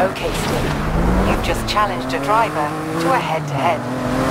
Okay, Steve. You've just challenged a driver to a head-to-head.